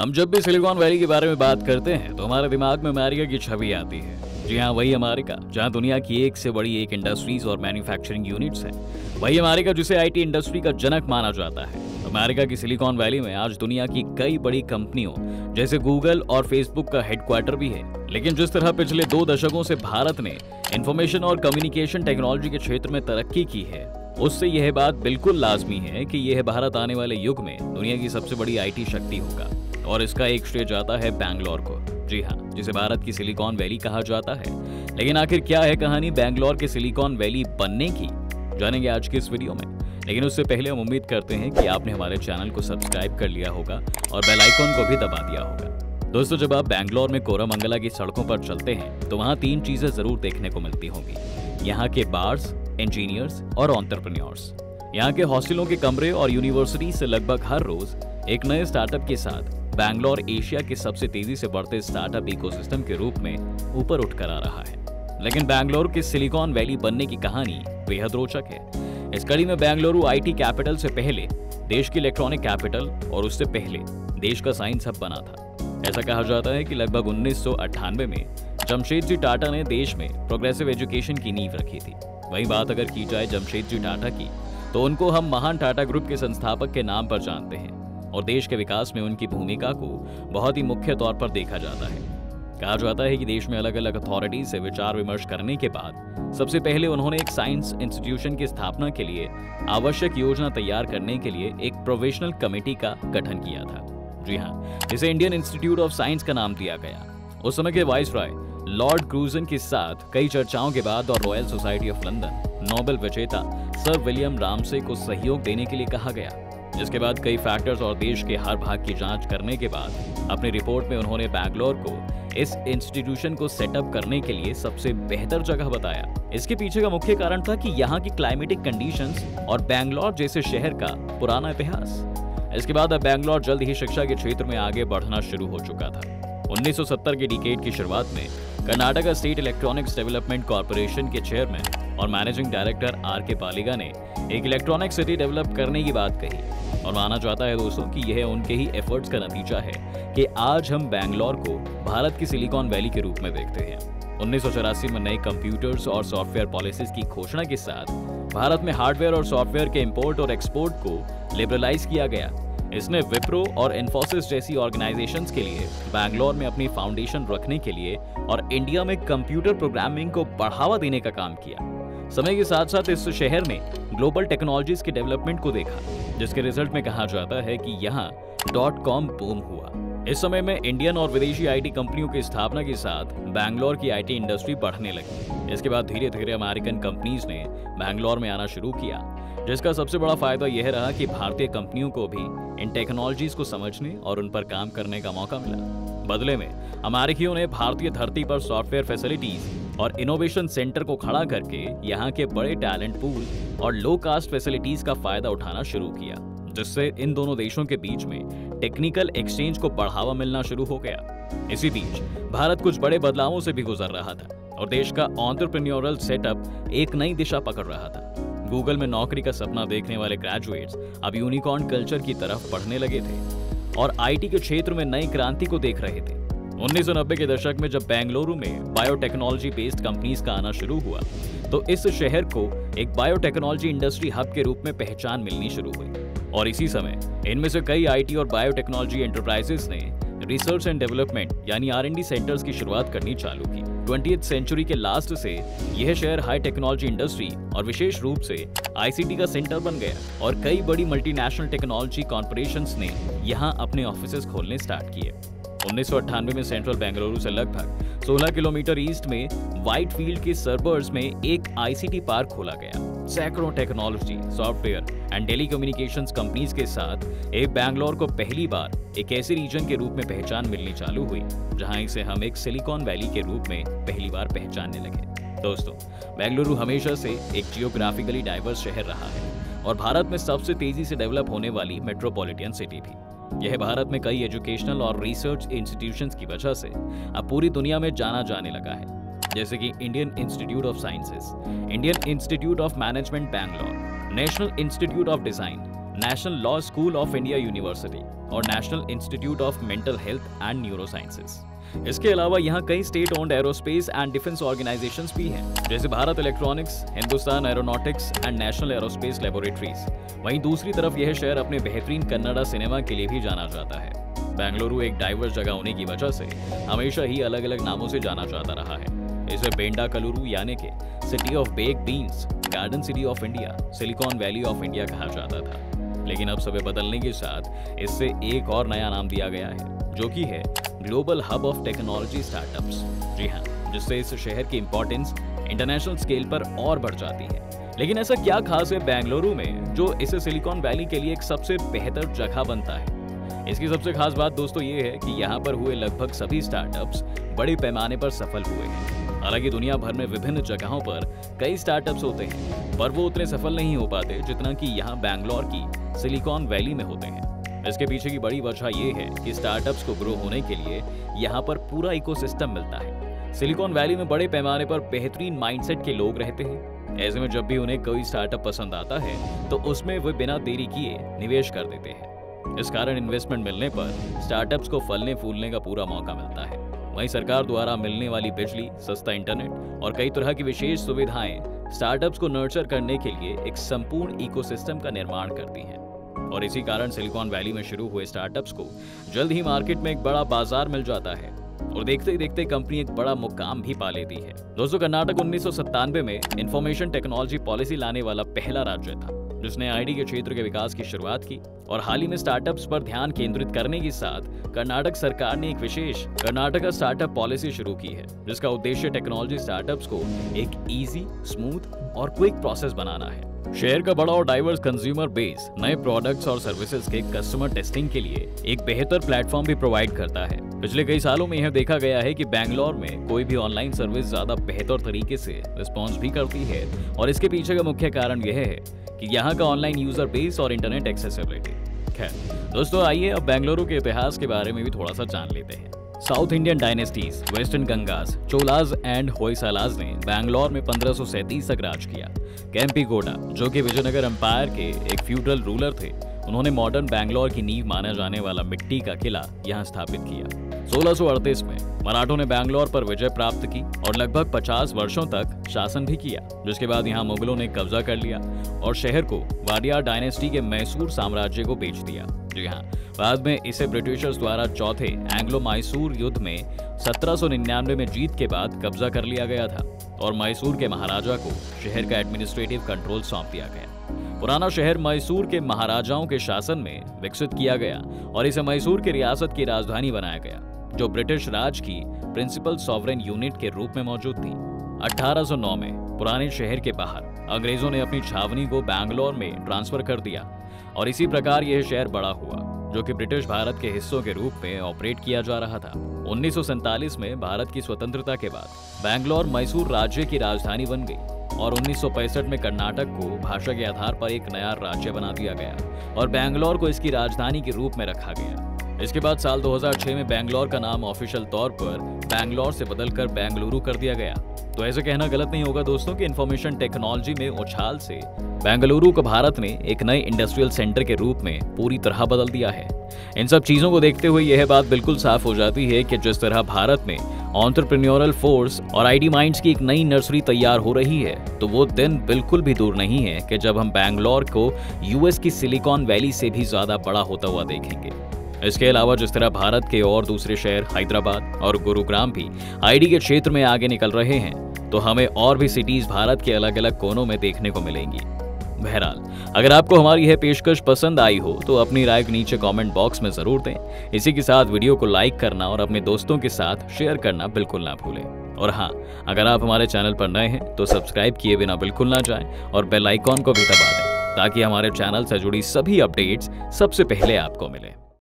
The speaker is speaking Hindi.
हम जब भी सिलिकॉन वैली के बारे में बात करते हैं तो हमारे दिमाग में अमेरिका की छवि आती है। जी हाँ, वही अमेरिका जहाँ दुनिया की एक से बड़ी एक इंडस्ट्रीज और मैन्युफैक्चरिंग यूनिट्स हैं। वही अमेरिका जिसे IT इंडस्ट्री का जनक माना जाता है। अमेरिका की सिलिकॉन वैली में आज दुनिया की कई बड़ी कंपनियों जैसे गूगल और फेसबुक का हेडक्वार्टर भी है। लेकिन जिस तरह पिछले 2 दशकों से भारत ने इंफॉर्मेशन और कम्युनिकेशन टेक्नोलॉजी के क्षेत्र में तरक्की की है, उससे यह बात बिल्कुल लाजमी है कि यह भारत आने वाले युग में दुनिया की सबसे बड़ी IT शक्ति होगा। और इसका एक श्रेय जाता है बैंगलोर को। जी हाँ, जिसे भारत की सिलिकॉन वैली कहा जाता है। लेकिन आखिर क्या है कहानी बैंगलोर के सिलिकॉन वैली बनने की, जानेंगे आज की इस वीडियो में। लेकिन उससे पहले हम उम्मीद करते हैं कि आपने हमारे चैनल को सब्सक्राइब कर लिया होगा और बेल आइकॉन को भी दबा दिया होगा। दोस्तों, जब आप बैंगलोर में कोरामंगला की सड़कों पर चलते हैं तो वहाँ 3 चीजें जरूर देखने को मिलती होंगी। यहाँ के बार्स, इंजीनियर्स और एंटरप्रेन्योर्स। यहाँ के हॉस्टलों के कमरे और यूनिवर्सिटी से लगभग हर रोज एक नए स्टार्टअप के साथ बैंगलोर एशिया के सबसे तेजी से बढ़ते स्टार्टअप इकोसिस्टम के रूप में ऊपर उठकर आ रहा है। लेकिन बैंगलोर के सिलिकॉन वैली बनने की कहानी बेहद रोचक है। इस कड़ी में बेंगलुरु IT कैपिटल से पहले देश की इलेक्ट्रॉनिक कैपिटल और उससे पहले देश का साइंस हब बना था। ऐसा कहा जाता है कि लगभग 1998 में जमशेद जी टाटा ने देश में प्रोग्रेसिव एजुकेशन की नींव रखी थी। वही बात अगर की जाए जमशेद जी टाटा की, तो उनको हम महान टाटा ग्रुप के संस्थापक के नाम पर जानते हैं और देश के विकास में उनकी भूमिका को बहुत ही मुख्य तौर पर देखा जाता है। कहा जाता है कि देश में अलग अलग अथॉरिटी से विचार विमर्श करने के बाद सबसे पहले उन्होंने एक साइंस इंस्टीट्यूशन की स्थापना के लिए आवश्यक योजना तैयार करने के लिए एक प्रोविजनल कमेटी का गठन किया था। जी हाँ, इसे इंडियन इंस्टीट्यूट ऑफ साइंस का नाम दिया गया। उस समय के वाइसराय लॉर्ड क्रूजन के साथ कई चर्चाओं के बाद और Royal Society of London Nobel विजेता सर विलियम रामसे को सहयोग देने के लिए कहा गया, जिसके बाद कई फैक्टर्स और देश के हर भाग की जांच करने के बाद अपनी रिपोर्ट में उन्होंने बैंगलोर को इस इंस्टीट्यूशन को सेटअप करने के लिए सबसे बेहतर जगह बताया। इसके पीछे का मुख्य कारण था कि यहाँ की क्लाइमेटिक कंडीशंस और बैंगलोर जैसे शहर का पुराना इतिहास। इसके बाद अब बैंगलोर जल्द ही शिक्षा के क्षेत्र में आगे बढ़ना शुरू हो चुका था। 1970 के डिकेड की शुरुआत में Karnataka State Electronics Development Corporation के चेयरमैन और managing director R K Paliga ने एक इलेक्ट्रॉनिक सिटी डेवलप करने की बात कही। और माना जाता है दोस्तों कि यह उनके ही एफर्ट्स का नतीजा है कि आज हम बैंगलोर को भारत की सिलिकॉन वैली के रूप में देखते हैं। 1984 में नए कंप्यूटर्स और सॉफ्टवेयर पॉलिसीज की घोषणा के साथ भारत में हार्डवेयर और सॉफ्टवेयर के इंपोर्ट और एक्सपोर्ट को लिबरलाइज किया गया। इसने विप्रो और इन्फोसिस जैसी ऑर्गेनाइजेशंस के लिए बैंगलोर में अपनी फाउंडेशन रखने के लिए और इंडिया में कंप्यूटर प्रोग्रामिंग को बढ़ावा देने का काम किया। समय के साथ साथ इस शहर ने ग्लोबल टेक्नोलॉजीज के डेवलपमेंट को देखा, जिसके रिजल्ट में कहा जाता है कि यहाँ .com बूम हुआ। इस समय में इंडियन और विदेशी IT कंपनियों की स्थापना के साथ बैंगलोर की IT इंडस्ट्री बढ़ने लगी। इसके बाद धीरे धीरे अमेरिकन कंपनीज ने बैंगलोर में आना शुरू किया, जिसका सबसे बड़ा फायदा यह रहा कि भारतीय कंपनियों को भी इन टेक्नोलॉजीज को समझने और उन पर काम करने का मौका मिला। बदले में अमेरिकियों ने भारतीय धरती पर सॉफ्टवेयर फैसिलिटीज और इनोवेशन सेंटर को खड़ा करके यहाँ के बड़े टैलेंट पूल और लो कास्ट फैसिलिटीज का फायदा उठाना शुरू किया, जिससे इन दोनों देशों के बीच में टेक्निकल एक्सचेंज को बढ़ावा मिलना शुरू हो गया। इसी बीच भारत कुछ बड़े बदलावों से भी गुजर रहा था और देश का एंटरप्रेन्योरल सेटअप एक नई दिशा पकड़ रहा था। गूगल में नौकरी का सपना देखने वाले ग्रेजुएट्स अब यूनिकॉर्न कल्चर की तरफ बढ़ने लगे थे और IT के क्षेत्र में नई क्रांति को देख रहे थे। 1990 के दशक में जब बेंगलुरु में बायोटेक्नोलॉजी बेस्ड कंपनीज का आना शुरू हुआ तो इस शहर को एक बायोटेक्नोलॉजी इंडस्ट्री हब के रूप में पहचान मिलनी शुरू हुई। और इसी समय इनमें से कई IT और बायोटेक्नोलॉजी एंटरप्राइजेस ने रिसर्च एंड डेवलपमेंट यानी R&D सेंटर्स की शुरुआत करनी चालू की। 20वीं सेंचुरी के लास्ट से यह शहर हाई टेक्नोलॉजी इंडस्ट्री और विशेष रूप से ICT का सेंटर बन गया और कई बड़ी मल्टीनेशनल टेक्नोलॉजी कॉर्पोरेशंस ने यहाँ अपने ऑफिसेस खोलने स्टार्ट किए। 1998 में सेंट्रल बेंगलुरु से लगभग 16 किलोमीटर ईस्ट में वाइट फील्ड के सर्बर्स में एक ICT पार्क खोला गया। सैकड़ों technology, software and telecommunications companies के साथ एक बैंगलोर को पहली बार एक ऐसे रीजन के रूप में पहचान मिलनी चालू हुई जहां इसे हम एक सिलिकॉन वैली के रूप में पहली बार पहचानने लगे। दोस्तों, बेंगलुरु हमेशा से एक जियोग्राफिकली डाइवर्स शहर रहा है और भारत में सबसे तेजी से डेवलप होने वाली मेट्रोपॉलिटन सिटी भी। यह भारत में कई एजुकेशनल और रिसर्च इंस्टीट्यूशंस की वजह से अब पूरी दुनिया में जाना जाने लगा है, जैसे कि Indian Institute of Sciences, Indian Institute of Management Bangalore, National Institute of Design, National Law School of India University और National Institute of Mental Health and Neurosciences. इसके अलावा यहाँ कई state owned aerospace and defence organisations भी हैं, जैसे Bharat Electronics, Hindustan Aeronautics and National Aerospace Laboratories. वहीं दूसरी तरफ यह शहर अपने बेहतरीन कन्नड़ा सिनेमा के लिए भी जाना जाता है। बेंगलुरु एक डाइवर्स जगह होने की वजह से हमेशा ही अलग अलग नामों से जाना जाता रहा है। इसे बेंडा कलुरु यानी के city of bake beans, garden city of India, Silicon Valley of India कहा जाता था, लेकिन अब समय बदलने के साथ इससे एक और नया नाम दिया गया है, जो कि है global hub of technology startups. जी हाँ, जिससे इस शहर की इम्पोर्टेंस इंटरनेशनल स्केल पर और बढ़ जाती है। लेकिन ऐसा क्या खास है बेंगलुरु में जो इसे सिलिकॉन वैली के लिए एक सबसे बेहतर जगह बनता है? इसकी सबसे खास बात दोस्तों ये है कि यहाँ पर हुए लगभग सभी स्टार्टअप्स बड़े पैमाने पर सफल हुए हैं। हालांकि दुनिया भर में विभिन्न जगहों पर कई स्टार्टअप्स होते हैं, पर वो उतने सफल नहीं हो पाते जितना कि यहाँ बैंगलोर की सिलिकॉन वैली में होते हैं। इसके पीछे की बड़ी वजह यह है कि स्टार्टअप्स को ग्रो होने के लिए यहाँ पर पूरा इकोसिस्टम मिलता है। सिलिकॉन वैली में बड़े पैमाने पर बेहतरीन माइंडसेट के लोग रहते हैं। ऐसे में जब भी उन्हें कोई स्टार्टअप पसंद आता है तो उसमें वे बिना देरी किए निवेश कर देते हैं। इस कारण इन्वेस्टमेंट मिलने पर स्टार्टअप्स को फलने फूलने का पूरा मौका मिलता है। वहीं सरकार द्वारा मिलने वाली बिजली, सस्ता इंटरनेट और कई तरह की विशेष सुविधाएं स्टार्टअप्स को नर्चर करने के लिए एक संपूर्ण इकोसिस्टम का निर्माण करती हैं, और इसी कारण सिलिकॉन वैली में शुरू हुए स्टार्टअप्स को जल्द ही मार्केट में एक बड़ा बाजार मिल जाता है और देखते ही देखते कंपनी एक बड़ा मुकाम भी पा लेती है। दोस्तों, कर्नाटक 1997 में इंफॉर्मेशन टेक्नोलॉजी पॉलिसी लाने वाला पहला राज्य था, जिसने आईटी के क्षेत्र के विकास की शुरुआत की, और हाल ही में स्टार्टअप्स पर ध्यान केंद्रित करने के साथ कर्नाटक सरकार ने एक विशेष कर्नाटक स्टार्टअप पॉलिसी शुरू की है, जिसका उद्देश्य टेक्नोलॉजी स्टार्टअप्स को एक ईजी, स्मूथ और क्विक प्रोसेस बनाना है। शहर का बड़ा और डाइवर्स कंज्यूमर बेस नए प्रोडक्ट्स और सर्विसेज के कस्टमर टेस्टिंग के लिए एक बेहतर प्लेटफॉर्म भी प्रोवाइड करता है। पिछले कई सालों में यह देखा गया है कि बैंगलोर में कोई भी ऑनलाइन सर्विस ज्यादा बेहतर तरीके से रिस्पॉन्स भी करती है, और इसके पीछे का मुख्य कारण यह है कि यहाँ का ऑनलाइन यूजर बेस और इंटरनेट एक्सेसिबिलिटी। खैर दोस्तों, आइए अब बेंगलुरु के इतिहास के बारे में भी थोड़ा सा जान लेते हैं। South Indian dynasties, Western Gangas, Cholas and Hoysalas ने बैंगलोर में 1537 तक राज किया। केम्पेगौड़ा, जो कि विजयनगर एम्पायर के एक फ्यूडल रूलर थे, उन्होंने मॉडर्न बैंगलोर की नींव माना जाने वाला मिट्टी का किला यहां स्थापित किया। 1638 में मराठों ने बैंगलोर पर विजय प्राप्त की और लगभग 50 वर्षों तक शासन भी किया, जिसके बाद यहाँ मुगलों ने कब्जा कर लिया और शहर को वाडियार डायनेस्टी के मैसूर साम्राज्य को बेच दिया। जी हाँ, बाद में इसे ब्रिटिशर्स द्वारा चौथे एंग्लो मैसूर युद्ध में 1799 में जीत के बाद कब्जा कर लिया गया था और मैसूर के महाराजा को शहर का एडमिनिस्ट्रेटिव कंट्रोल सौंप दिया गया। पुराना शहर मैसूर के महाराजाओं के शासन में विकसित किया गया और इसे मैसूर के रियासत की राजधानी बनाया गया, जो ब्रिटिश राज की प्रिंसिपल सॉवरेन यूनिट के रूप में मौजूद थी। 1809 में पुराने शहर के बाहर अंग्रेजों ने अपनी छावनी को बैंगलोर में ट्रांसफर कर दिया और इसी प्रकार यह शहर बड़ा हुआ, जो कि ब्रिटिश भारत के हिस्सों के रूप में ऑपरेट किया जा रहा था। 1947 में भारत की स्वतंत्रता के बाद बैंगलोर मैसूर राज्य की राजधानी बन गई और 1965 में कर्नाटक को भाषा के आधार पर एक नया राज्य बना दिया गया और बैंगलोर को इसकी राजधानी के रूप में रखा गया। इसके बाद साल 2006 में बैंगलोर का नाम ऑफिशियल तौर पर बैंगलोर से बदलकर बेंगलुरु कर दिया गया। तो ऐसे कहना गलत नहीं होगा दोस्तों कि इंफॉर्मेशन टेक्नोलॉजी में उछाल से बेंगलुरु को भारत ने एक नए इंडस्ट्रियल सेंटर के रूप में पूरी तरह बदल दिया है। इन सब चीज़ों को देखते हुए यह बात बिल्कुल साफ हो जाती है कि जिस तरह भारत में एंटरप्रेन्योरल फोर्स और आईटी माइंड्स की एक नई नर्सरी तैयार हो रही है, तो वो दिन बिल्कुल भी दूर नहीं है कि जब हम बैंगलोर को यूएस की सिलिकॉन वैली से भी ज़्यादा बड़ा होता हुआ देखेंगे। इसके अलावा जिस तरह भारत के और दूसरे शहर हैदराबाद और गुरुग्राम भी आईटी के क्षेत्र में आगे निकल रहे हैं, तो हमें और भी सिटीज भारत के अलग अलग कोनों में देखने को मिलेंगी। बहरहाल, अगर आपको हमारी यह पेशकश पसंद आई हो तो अपनी राय के नीचे कमेंट बॉक्स में जरूर दें। इसी के साथ वीडियो को लाइक करना और अपने दोस्तों के साथ शेयर करना बिल्कुल ना भूलें। और हाँ, अगर आप हमारे चैनल पर नए हैं तो सब्सक्राइब किए बिना बिल्कुल ना जाएं और बेल आइकॉन को भी दबा दें, ताकि हमारे चैनल से जुड़ी सभी अपडेट्स सबसे पहले आपको मिलें।